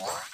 What?